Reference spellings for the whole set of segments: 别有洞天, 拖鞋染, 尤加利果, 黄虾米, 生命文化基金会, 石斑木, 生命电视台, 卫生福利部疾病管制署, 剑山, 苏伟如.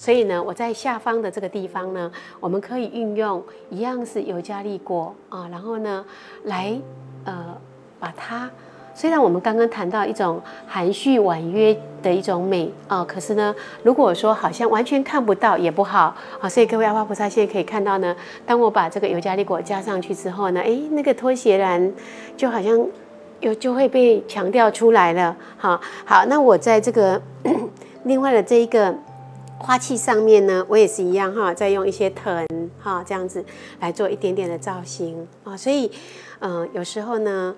所以呢，我在下方的这个地方呢，我们可以运用一样是尤加利果啊，然后呢，来把它。 虽然我们刚刚谈到一种含蓄婉约的一种美啊，可是呢，如果说好像完全看不到也不好啊，所以各位阿巴菩萨现在可以看到呢，当我把这个尤加利果加上去之后呢，哎，那个拖鞋染就好像就会被强调出来了。好，好，那我在这个另外的这一个花器上面呢，我也是一样哈，再用一些藤哈这样子来做一点点的造型啊，所以有时候呢。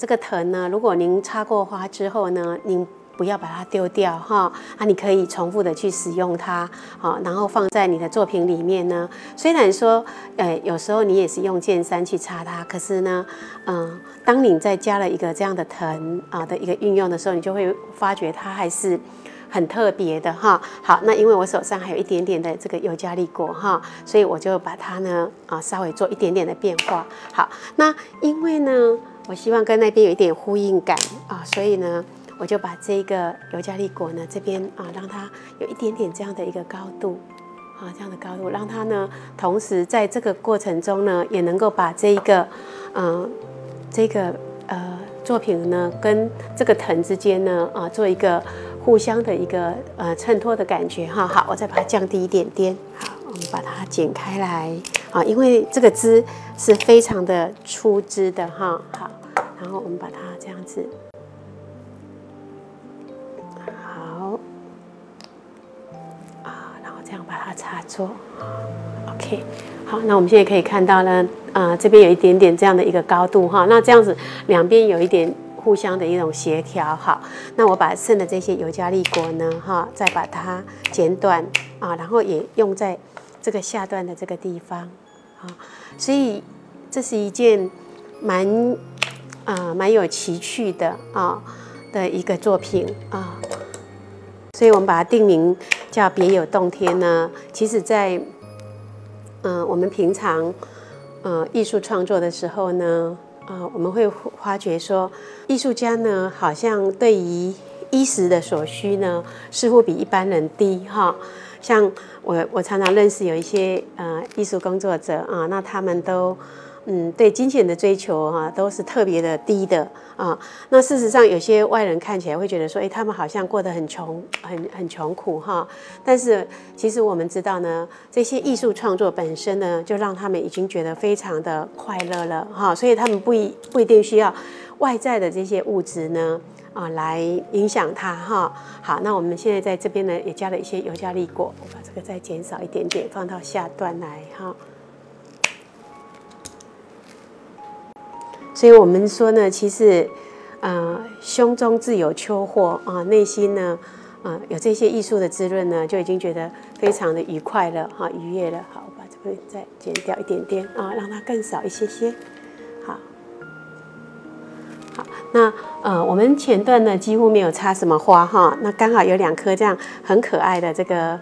这个藤呢，如果您插过花之后呢，您不要把它丢掉哈，啊，你可以重复的去使用它，好，然后放在你的作品里面呢。虽然说，有时候你也是用剑山去插它，可是呢，当你再加了一个这样的藤啊的一个运用的时候，你就会发觉它还是。 很特别的哈，好，那因为我手上还有一点点的这个尤加利果哈，所以我就把它呢稍微做一点点的变化。好，那因为呢，我希望跟那边有一点呼应感啊，所以呢，我就把这个尤加利果呢这边啊，让它有一点点这样的一个高度啊，这样的高度，让它呢，同时在这个过程中呢，也能够把这一个作品呢跟这个藤之间呢做一个。 互相的一个衬托的感觉哈，好，我再把它降低一点点，好，我们把它剪开来啊，因为这个枝是非常的粗枝的哈，好，然后我们把它这样子，好，啊，然后这样把它插座 ，OK， 好，那我们现在可以看到呢，这边有一点点这样的一个高度哈，那这样子两边有一点。 互相的一种协调，好，那我把剩的这些尤加利果呢，哈，再把它剪短啊，然后也用在这个下段的这个地方啊，所以这是一件蛮有奇趣的啊的一个作品啊，所以我们把它定名叫别有洞天呢。其实在，我们平常艺术创作的时候呢。 我们会发觉说，艺术家呢，好像对于衣食的所需呢，似乎比一般人低哈。像我常常认识有一些艺术工作者啊，那他们都对金钱的追求啊，都是特别的低的啊。那事实上，有些外人看起来会觉得说，哎，他们好像过得很穷，很穷苦哈。但是其实我们知道呢，这些艺术创作本身呢，就让他们已经觉得非常的快乐了哈。所以他们不一定需要外在的这些物质呢来影响他哈。好，那我们现在在这边呢，也加了一些尤加利果，我把这个再减少一点点，放到下段来哈。 所以我们说呢，其实，胸中自有秋获啊，内心呢，有这些艺术的滋润呢，就已经觉得非常的愉快了哈、啊，愉悦了。好，我把这边再剪掉一点点啊，让它更少一些些。好，好，那我们前段呢几乎没有插什么花哈，那刚好有两颗这样很可爱的这个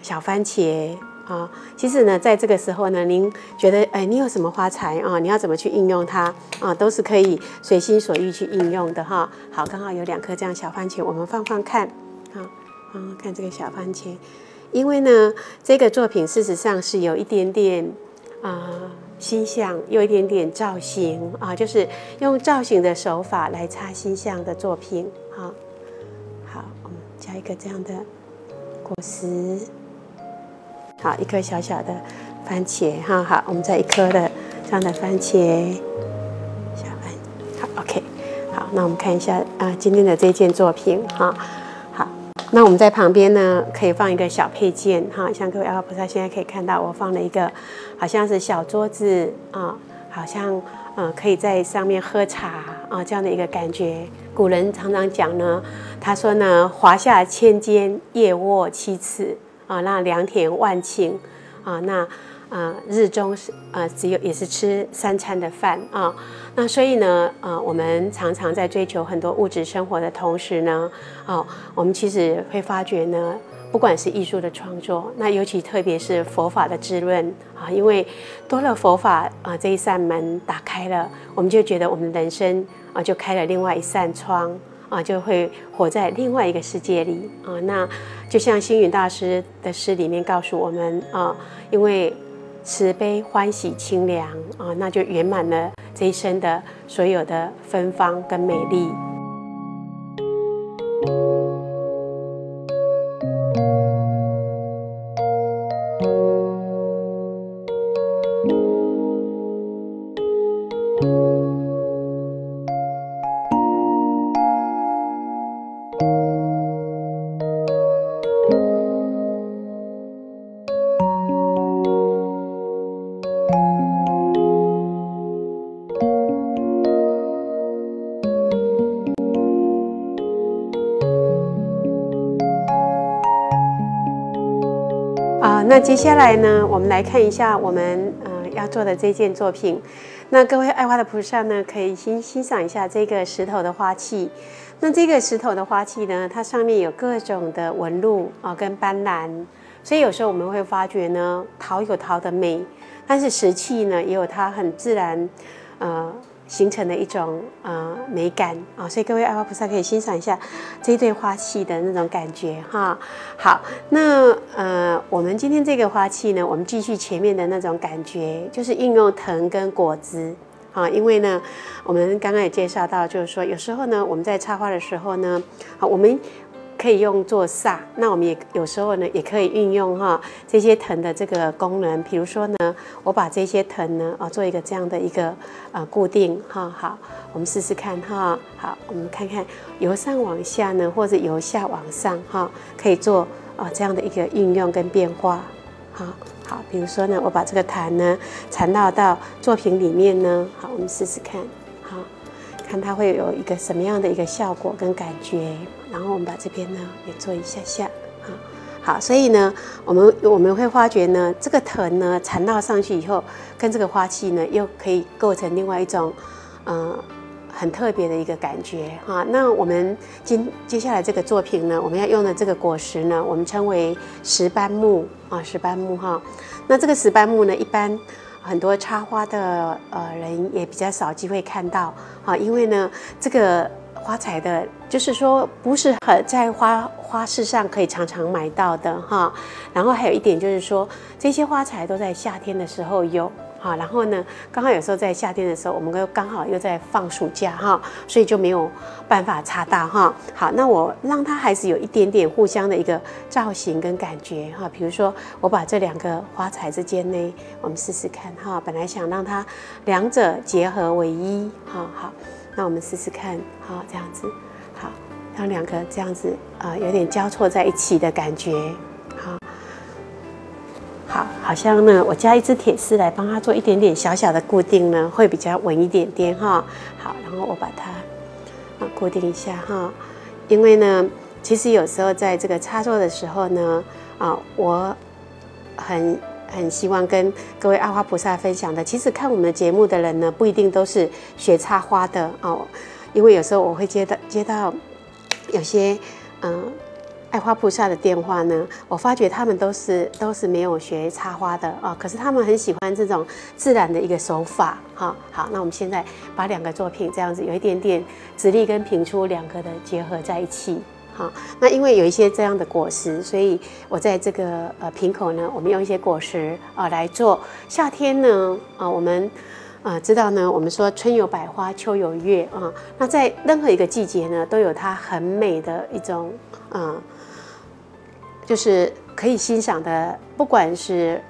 小番茄。 啊，其实呢，在这个时候呢，您觉得，哎，你有什么花材啊？你要怎么去应用它啊？都是可以随心所欲去应用的哈。好，刚好有两颗这样小番茄，我们放看，啊，看这个小番茄，因为呢，这个作品事实上是有一点点星象，有一点点造型啊，就是用造型的手法来插星象的作品啊。好，我们加一个这样的果实。 好，一颗小小的番茄，哈，好，我们再一颗的这样的番茄，小番，好 ，OK， 好，那我们看一下今天的这件作品，哈，好，那我们在旁边呢可以放一个小配件，哈，像各位阿菩萨现在可以看到，我放了一个好像是小桌子啊，好像可以在上面喝茶啊这样的一个感觉。 古人常常讲呢，他说呢，华夏千间，夜卧七尺。 啊，那良田万顷，啊，那日中是只有也是吃三餐的饭啊，那所以呢，我们常常在追求很多物质生活的同时呢，哦，我们其实会发觉呢，不管是艺术的创作，那尤其特别是佛法的滋润啊，因为多了佛法啊这一扇门打开了，我们就觉得我们人生啊就开了另外一扇窗。啊，就会活在另外一个世界里啊。那就像星云大师的诗里面告诉我们啊，因为慈悲、欢喜、清凉啊，那就圆满了这一生的所有的芬芳跟美丽。 那接下来呢，我们来看一下我们要做的这件作品。那各位爱花的菩萨呢，可以欣赏一下这个石头的花器。那这个石头的花器呢，它上面有各种的纹路啊、跟斑斓，所以有时候我们会发觉呢，陶有陶的美，但是石器呢也有它很自然形成的一种美感啊、所以各位爱花菩萨可以欣赏一下这一对花器的那种感觉哈。好，那我们今天这个花器呢，我们继续前面的那种感觉，就是运用藤跟果子啊，因为呢，我们刚刚也介绍到，就是说有时候呢，我们在插花的时候呢，啊，我们可以用作煞，那我们也有时候呢，也可以运用哈这些藤的这个功能，比如说呢，我把这些藤呢做一个这样的一个固定哈。好，我们试试看哈。好，我们看看由上往下呢，或者由下往上哈，可以做这样的一个运用跟变化。好，好，比如说呢，我把这个藤呢缠绕到作品里面呢，好，我们试试看。 看它会有一个什么样的一个效果跟感觉，然后我们把这边呢也做一下下啊，好，所以呢，我们会发觉呢，这个藤呢缠绕上去以后，跟这个花器呢又可以构成另外一种很特别的一个感觉哈、啊。那我们接下来这个作品呢，我们要用的这个果实呢，我们称为石斑木啊，石斑木哈。那这个石斑木呢，一般 很多插花的人也比较少机会看到啊，因为呢，这个花材的，就是说不是很在花市上可以常常买到的哈。然后还有一点就是说，这些花材都在夏天的时候有哈，然后呢，刚好有时候在夏天的时候，我们刚好又在放暑假哈，所以就没有办法插到哈。好，那我让它还是有一点点互相的一个造型跟感觉哈。比如说，我把这两个花材之间呢，我们试试看哈。本来想让它两者结合为一哈，好，那我们试试看哈，这样子好，让两个这样子有点交错在一起的感觉。 好，好像呢，我加一支铁丝来帮它做一点点小小的固定呢，会比较稳一点点哈。好，然后我把它固定一下哈，因为呢，其实有时候在这个插座的时候呢，我很希望跟各位爱花菩萨分享的，其实看我们节目的人呢，不一定都是学插花的哦，因为有时候我会接到有些爱花菩萨的电话呢，我发觉他们都是没有学插花的啊、可是他们很喜欢这种自然的一个手法哈、好，那我们现在把两个作品这样子有一点点直立跟平出两个的结合在一起哈、那因为有一些这样的果实，所以我在这个瓶口呢，我们用一些果实来做。夏天呢我们知道呢，我们说春有百花，秋有月啊、那在任何一个季节呢，都有它很美的一种就是可以欣赏的，不管是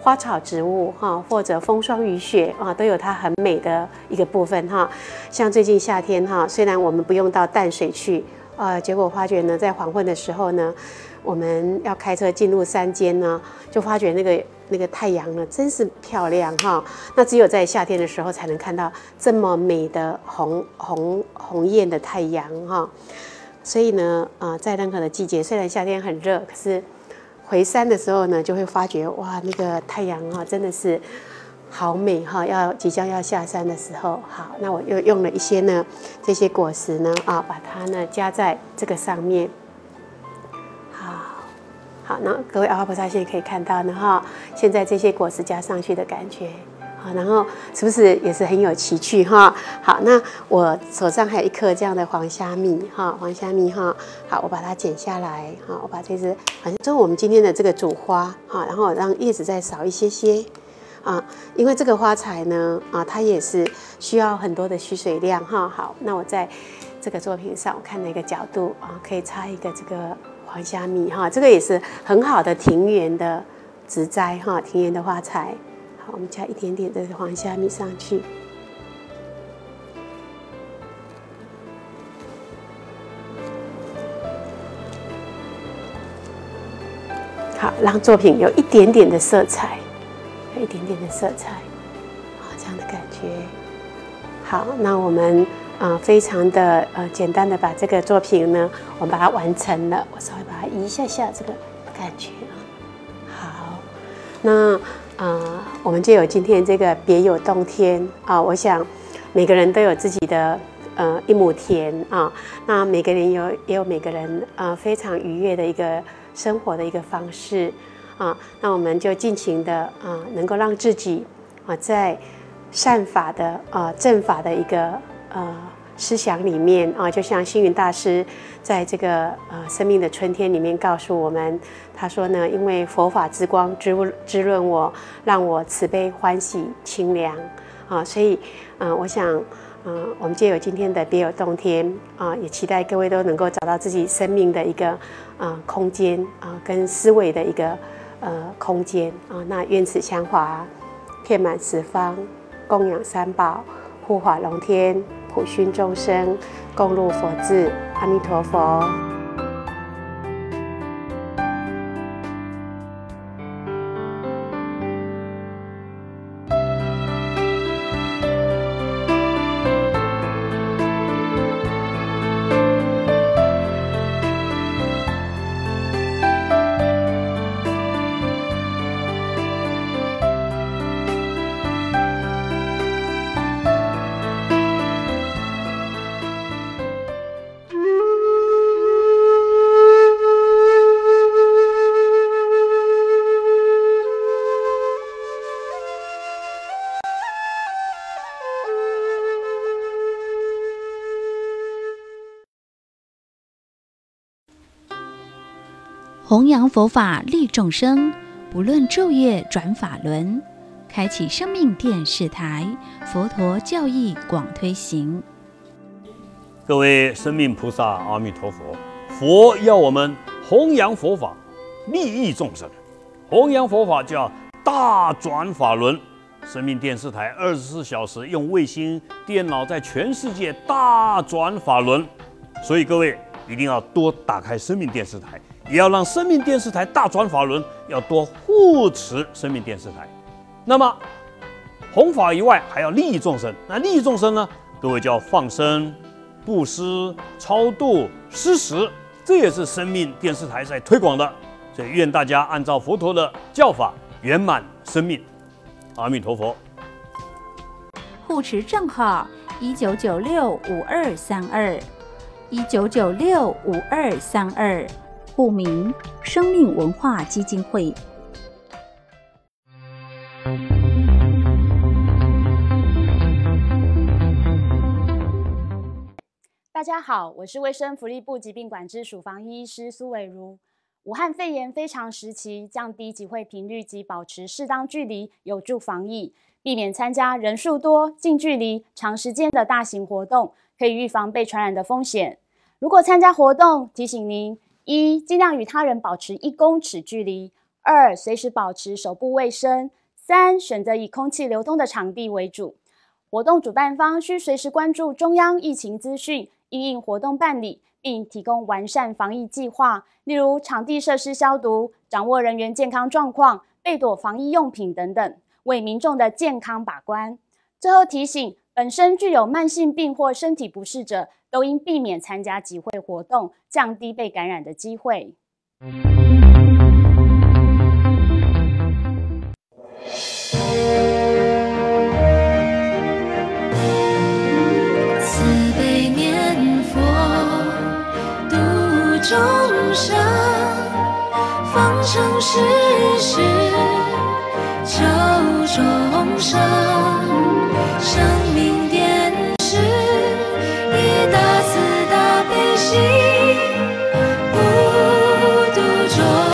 花草植物哈，或者风霜雨雪啊，都有它很美的一个部分哈。像最近夏天哈，虽然我们不用到淡水去，结果发觉呢，在黄昏的时候呢，我们要开车进入山间呢，就发觉那个太阳呢，真是漂亮哈。那只有在夏天的时候才能看到这么美的红艳的太阳哈。 所以呢，在任何的季节，虽然夏天很热，可是回山的时候呢，就会发觉哇，那个太阳哈、真的是好美哈、即将要下山的时候，好，那我又用了一些呢，这些果实呢，把它呢加在这个上面。好，好，那各位阿花菩萨现在可以看到呢哈，现在这些果实加上去的感觉。好，然后是不是也是很有奇趣哈？好，那我手上还有一颗这样的黄虾米哈，黄虾米哈。好，我把它剪下来哈，我把这只，反正就我们今天的这个主花哈，然后让叶子再少一些些。 啊，因为这个花材呢，啊，它也是需要很多的吸水量哈。好，那我在这个作品上，我看哪个角度啊，可以插一个这个黄虾米哈，这个也是很好的庭园的植栽哈，庭园的花材。好，我们加一点点的黄虾米上去。好，让作品有一点点的色彩。 一点点的色彩，啊，这样的感觉。好，那我们非常的简单的把这个作品呢，我们把它完成了。我稍微把它移一下下，这个感觉啊。好，那我们就有今天这个别有洞天啊。我想每个人都有自己的一亩田啊，那每个人也有每个人非常愉悦的一个生活的一个方式。 啊，那我们就尽情的能够让自己在善法的正法的一个思想里面啊，就像星云大师在这个生命的春天里面告诉我们，他说呢，因为佛法之光滋润我，让我慈悲欢喜清凉啊，所以我想。 我们藉由今天的别有洞天啊，也期待各位都能够找到自己生命的一个空间啊，跟思维的一个空间啊。那愿此香华遍满十方，供养三宝，护法龙天，普熏众生，共入佛智。阿弥陀佛。弘扬佛法，利众生，不论昼夜转法轮，开启生命电视台，佛陀教义广推行。各位生命菩萨，阿弥陀佛。佛要我们弘扬佛法，利益众生。弘扬佛法叫大转法轮。生命电视台24小时用卫星、电脑在全世界大转法轮，所以各位一定要多打开生命电视台。 也要让生命电视台大转法轮，要多护持生命电视台。那么，弘法以外还要利益众生。那利益众生呢？各位就要放生、布施、超度、施食，这也是生命电视台在推广的。所以，愿大家按照佛陀的教法圆满生命。阿弥陀佛。护持证号19965232，19965232。 户名：生命文化基金会。大家好，我是卫生福利部疾病管制署防疫医师苏伟如。武汉肺炎非常时期，降低集会频率及保持适当距离，有助防疫，避免参加人数多、近距离、长时间的大型活动，可以预防被传染的风险。如果参加活动，提醒您。 1. 尽量与他人保持1公尺距离。2. 随时保持手部卫生。3. 选择以空气流通的场地为主。活动主办方需随时关注中央疫情资讯，因应活动办理，并提供完善防疫计划，例如场地设施消毒、掌握人员健康状况、备妥防疫用品等等，为民众的健康把关。最后提醒，本身具有慢性病或身体不适者。 都应避免参加集会活动，降低被感染的机会。慈悲念佛度众生，方成世事救众生。